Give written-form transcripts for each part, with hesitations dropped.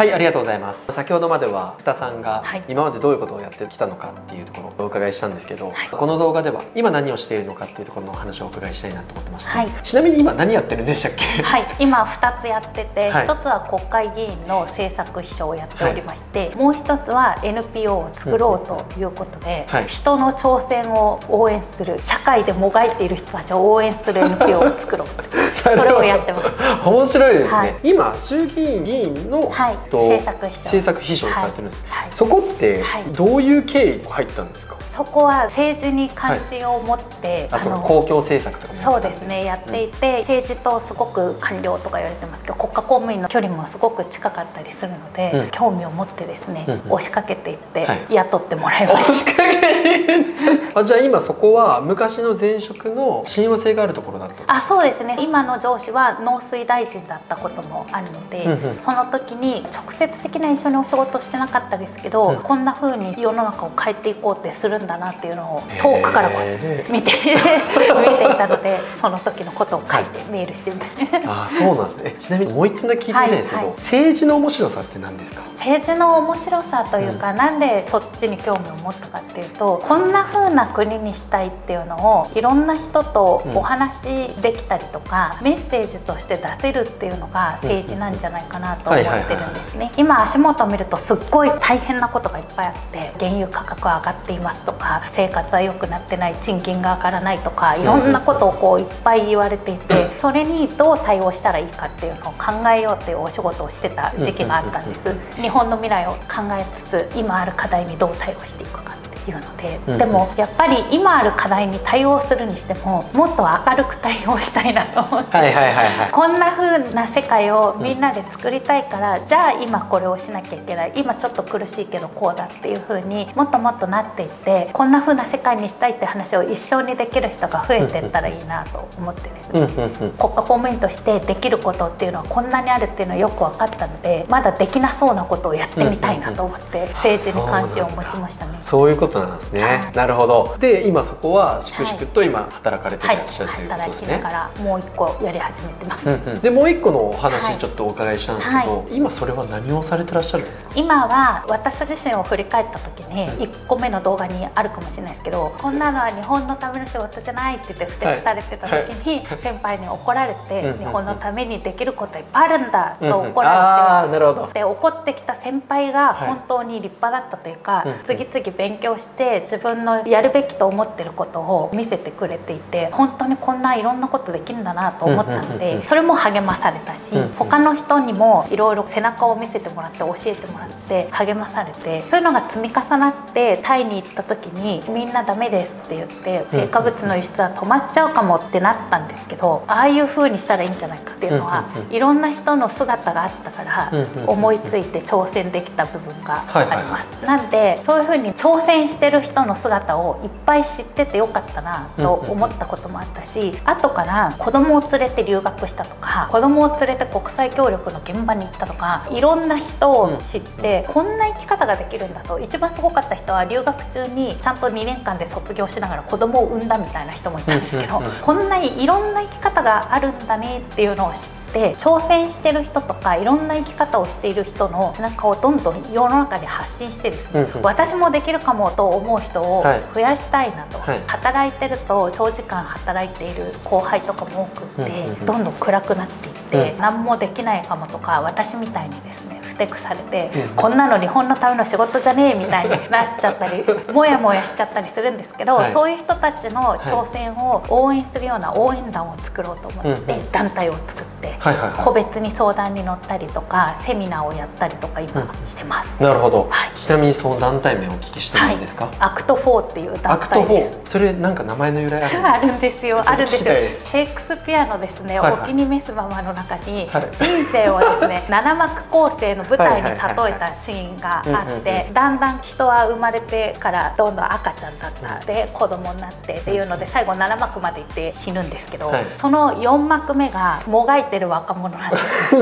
はい、ありがとうございます。先ほどまでは福田さんが今までどういうことをやってきたのかっていうところをお伺いしたんですけど、はい、この動画では今何をしているのかっていうところのお話をお伺いしたいなと思ってました。はい、ちなみに今何やってるんでしたっけ？はい、今2つやってて、はい、1つは国会議員の政策秘書をやっておりまして、はい、もう1つは NPO を作ろうということで、はい、人の挑戦を応援する、社会でもがいている人たちを応援する NPO を作ろうと。それをやってます。面白いですね。はい、今衆議院議員の、はい、政策秘書を使ってるんです。はいはい、そこってどういう経緯入ったんですか？そこは政治に関心を持って、はい、公共政策とかもそうですね、やっていて、うん、政治とすごく官僚とか言われてますけど、国家公務員の距離もすごく近かったりするので、うん、興味を持ってですね、うん、押しかけていって、はい、雇ってもらいました。あ、じゃあ今そこは昔の前職の信用性があるところだったんですか？あ、そうですね。今の上司は農水大臣だったこともあるので、うん、うん、その時に直接的な一緒にお仕事してなかったですけど、うん、こんな風に世の中を変えていこうってするんだなっていうのを遠くからこう見ていたので、その時のことを書いてメールしてみたい。あ、そうなんですね。ちなみにもう一点だけ聞いてみたいんですけど、政治の面白さって何ですか？政治の面白さというか、なんでそっちに興味を持ったかっていうと、こんな風な国にしたいっていうのをいろんな人とお話できたりとか、メッセージとして出せるっていうのが政治なんじゃないかなと思ってるんですね。今足元を見るとすっごい大変なことがいっぱいあって、原油価格上がっていますとか、生活は良くなってない、賃金が上がらないとか、いろんなことをこういっぱい言われていて、それにどう対応したらいいかっていうのを考えようっていうお仕事をしてた時期があったんです。日本の未来を考えつつ、今ある課題にどう対応していくかっていうので、でもやっぱり今ある課題に対応するにしても、もっと明るく対応したいなと思って、こんな風な世界をみんなで作りたいから、じゃあ今これをしなきゃいけない、今ちょっと苦しいけどこうだっていう風にもっともっとなっていって、こんな風な世界にしたいって話を一緒にできる人が増えていったらいいなと思ってですね、国家公務員としてできることっていうのはこんなにあるっていうのはよく分かったので、まだできなそうなことをやってみたいなと思って政治に関心を持ちましたね。そういうことなんですね。はい、なるほど。で今そこは粛々と今働かれていらっしゃるということですね。はい、働きながらもう一個やり始めてます。でもう一個のお話ちょっとお伺いしたんですけど、はい、今それは何をされてらっしゃるんですか？今は私自身を振り返った時に1個目の動画にあるかもしれないですけど、こんなのは日本のための仕事じゃないって言って不適されてた時に、先輩に怒られて、日本のためにできることいっぱいあるんだと怒られて、で怒ってきた先輩が本当に立派だったというか、次々勉強して自分のやるべきと思ってることを見せてくれていて、本当にこんないろんなことできるんだなと思ったので、それも励まされたし、他の人にもいろいろ背中を見せてもらって教えてもらって励まされて、そういうのが積み重なってタイに行った時に、みんなダメですって言って成果物の輸出は止まっちゃうかもってなったんですけど、ああいう風にしたらいいんじゃないかっていうのは、いろんな人の姿があったから思いついて挑戦できた部分があります。なんでそういう風に挑戦してる人の姿をいっぱい知っててよかったなと思ったこともあったし、後から子供を連れて留学したとか、子供を連れて国際協力の現場に行ったとか、いろんな人を知ってこんな生き方ができるんだと。一番すごかった人は留学中にちゃんと2年間で卒業しながら子供を産んだみたいな人もいたんですけど、こんないろんな生き方があるんだねっていうのを知って。挑戦してる人とかいろんな生き方をしている人の背中をどんどん世の中に発信してですね、私もできるかもと思う人を増やしたいなと、はい、働いてると長時間働いている後輩とかも多くって、どんどん暗くなっていって、何もできないかもとか、私みたいにですねテクされて、こんなの日本のための仕事じゃねえみたいになっちゃったりもやもやしちゃったりするんですけど、はい、そういう人たちの挑戦を応援するような応援団を作ろうと思って団体を作って個別に相談に乗ったりとかセミナーをやったりとか今してます。なるほど。はい、ちなみにその団体名をお聞きしてもいいですか？はい、Act4 っていう団体です。それなんか名前の由来あるんですよ。あるんですよ。シェイクスピアのですね、お気に召すままの中に人生をですね、7幕構成の舞台に例えたシーンがあって、だんだん人は生まれてからどんどん赤ちゃんだったで子供になってっていうので、最後7幕までいって死ぬんですけど、その4幕目がもがいってる若者なんで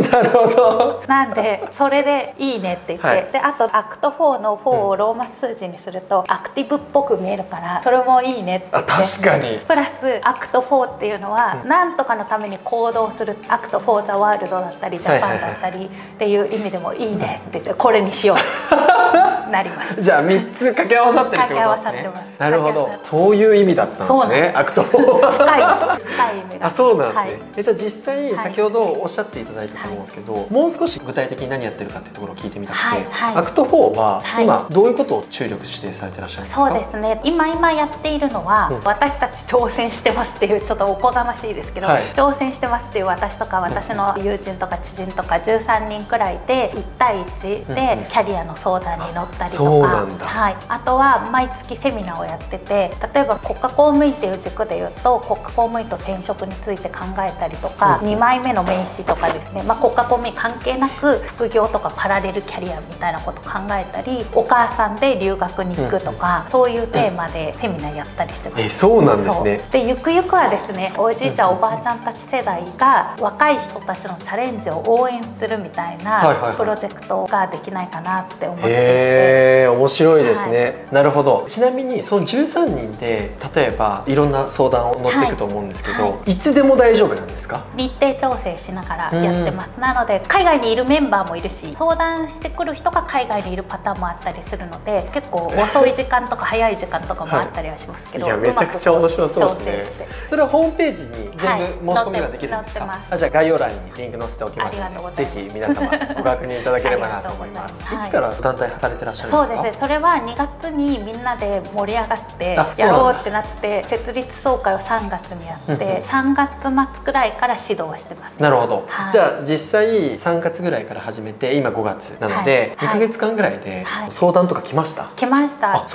すなるほど。なんでそれでいいねって言って、はい、であとアクト4の4をローマ数字にするとアクティブっぽく見えるからそれもいいねって言って、確かにプラスアクト4っていうのは、うん、なんとかのために行動するアクト・フォー・ザ・ワールドだったりジャパンだったりっていう意味でもいいねって言ってこれにしようなりましたじゃあ3つ掛け合わさってるってことですね。なるほど、そういう意味だったんですね。アクト4は深い意味が。あ、そうなんですね。じゃあ実際先ほどおっしゃっていただいたと思うんですけど、もう少し具体的に何やってるかっていうところを聞いてみたくて、アクト4は今どういうことを注力してされてらっしゃるんですか？そうですね、今やっているのは私たち挑戦してますっていう、ちょっとおこがましいですけど挑戦してますっていう私とか私の友人とか知人とか13人くらいで1対1でキャリアの相談に乗ったりとか、はい、あとは毎月セミナーをやってて、例えば国家公務員っていう軸でいうと国家公務員と転職について考えたりとか、2枚目の名刺とかですね、まあ、国家公務員関係なく副業とかパラレルキャリアみたいなこと考えたり、お母さんで留学に行くとか、そういうテーマでセミナーやったりしてます。そうなんですね。でゆくゆくはですね、おじいちゃんおばあちゃんたち世代が若い人たちのチャレンジを応援するみたいなプロジェクトができないかなって思っていて、面白いですね、はい、なるほど。ちなみにその13人で例えばいろんな相談を乗っていくと思うんですけど、はいはい、いつでも大丈夫なんですか？日程調整しながらやってます。なので海外にいるメンバーもいるし、相談してくる人が海外にいるパターンもあったりするので、結構遅い時間とか早い時間とかもあったりはしますけど、はい、いやめちゃくちゃ面白そうですね。それはホームページに全部申し込みができるんですか？はい、じゃあ概要欄にリンク載せておきますので、ぜひ皆様ご確認いただければなと思います。いつから団体されてらっしゃるんですか？そうですね、それは2月にみんなで盛り上がってやろうってなって、設立総会を3月にやって3月末くらいから指導してます。なるほど、はい、じゃあ実際3月ぐらいから始めて今5月なので、はい、2ヶ月間ぐらいで相談とか来ました？来ました。私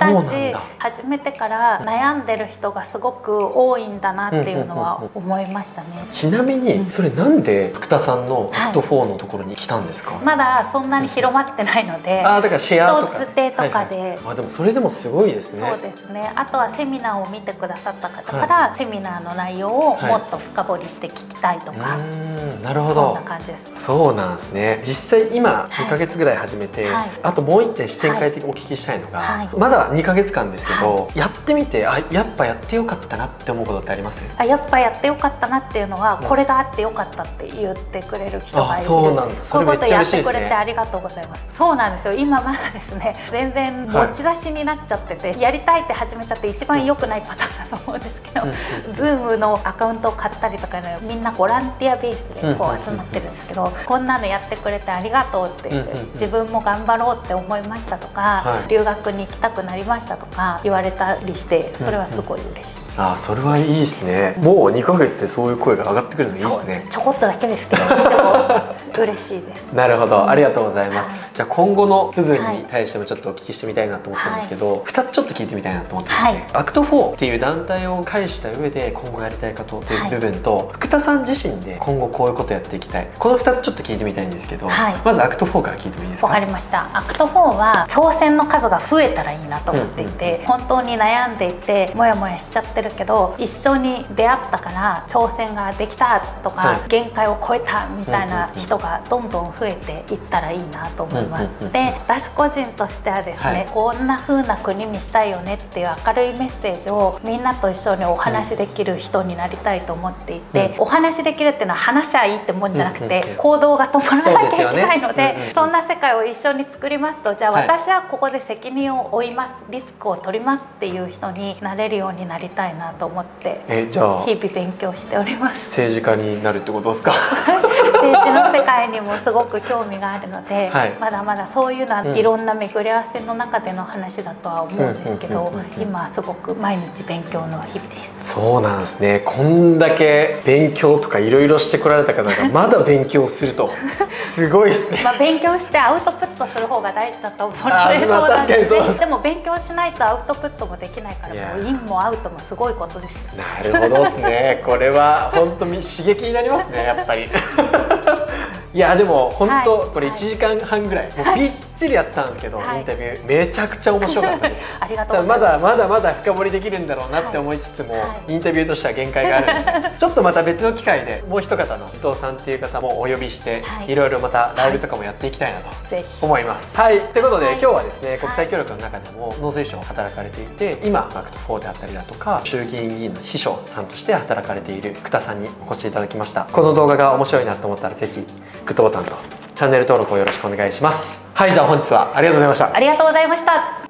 始めてから悩んでる人がすごく多いんだなっていうのは思いましたね。ちなみにそれなんで福田さんのアクト4のところに来たんですか？はい、まだそんなに広まってないので、だからシェアとか、人づてとかで、はいはい、でもそれでもすごいですね。そうですね。あとはセミナーを見てくださった方から、はい、セミナーの内容をもっと深掘りして聞きたいとか、はい、なるほど、そんな感じです。そうなんですね。実際今2ヶ月ぐらい始めて、はい、あともう一点視点変えてお聞きしたいのが、はい、まだ2ヶ月間ですけど、はい、やってみて、あ、やっぱやってよかったなって思うことってあります？あ、やっぱやってよかったなっていうのは、これがあってよかったって言ってくれる人がいる。そうなんです。こういうことやってくれてありがとうございます。そうなんですよ。今まだですね、全然持ち出しになっちゃってて、はい、やりたいって始めちゃって一番良くないパターンだと思うんですけど、Zoom のアカウントを買ったりとかね、みんなボランティアベースでこう集まってるんですけど、こんなのやってくれてありがとうって言って、自分も頑張ろうって思いましたとか、はい、留学に行きたくなりましたとか言われたりして、それはすごい嬉しい。あ、それはいいですね。もう2ヶ月でそういう声が上がってくるのいいですね。ちょこっとだけですけど、でも嬉しいです。なるほど、ありがとうございます。はい、じゃあ今後の部分に対してもちょっとお聞きしてみたいなと思ったんですけど、はい、2つちょっと聞いてみたいなと思ってまして、はい、アクト4っていう団体を介した上で今後やりたいことという部分と、はい、福田さん自身で今後こういうことやっていきたい、この2つちょっと聞いてみたいんですけど、はい、まずアクト4から聞いてもいいですか？わかりました。アクト4は挑戦の数が増えたらいいなと思っていて、本当に悩んでいてモヤモヤしちゃってるけど、一緒に出会ったから挑戦ができたとか、はい、限界を超えたみたいな人がどんどん増えていったらいいなと思います。で、私個人としてはですね、はい、こんな風な国にしたいよねっていう明るいメッセージをみんなと一緒にお話しできる人になりたいと思っていて、うん、お話しできるっていうのは話しゃいいってもんじゃなくて、行動が伴わなきゃいけないので、そんな世界を一緒に作りますと、じゃあ私はここで責任を負います、リスクを取りますっていう人になれるようになりたいなと思って、じゃあ日々勉強しております。政治家になるってことですか？政治の世界にもすごく興味があるので、はい、まだまだそういうのはいろんな巡り合わせの中での話だとは思うんですけど、今すごく毎日勉強の日々です。そうなんですね。こんだけ勉強とかいろいろしてこられた方がまだ勉強するとすごいですね。まあ勉強してアウトプットする方が大事だと思うので、まあ、確かにそうです。でも勉強しないとアウトプットもできないからもうインもアウトもすごいことです。なるほどですね。これは本当に刺激になりますね、やっぱりいやでも本当、はい、これ1時間半ぐらい、はい、もうびっちりやったんですけど、はい、インタビューめちゃくちゃ面白かったですありがとうございます。まだ深掘りできるんだろうなって思いつつも、はい、インタビューとしては限界があるのでちょっとまた別の機会でもう一方の伊藤さんっていう方もお呼びして、はい、いろいろまたライブとかもやっていきたいなと思います。はい、ということで、はい、今日はですね、国際協力の中でも農水省を働かれていて、今Act4であったりだとか衆議院議員の秘書さんとして働かれている久田さんにお越しいただきました。この動画が面白いなと思ったらぜひグッドボタンとチャンネル登録をよろしくお願いします。はい、じゃあ本日はありがとうございました。ありがとうございました。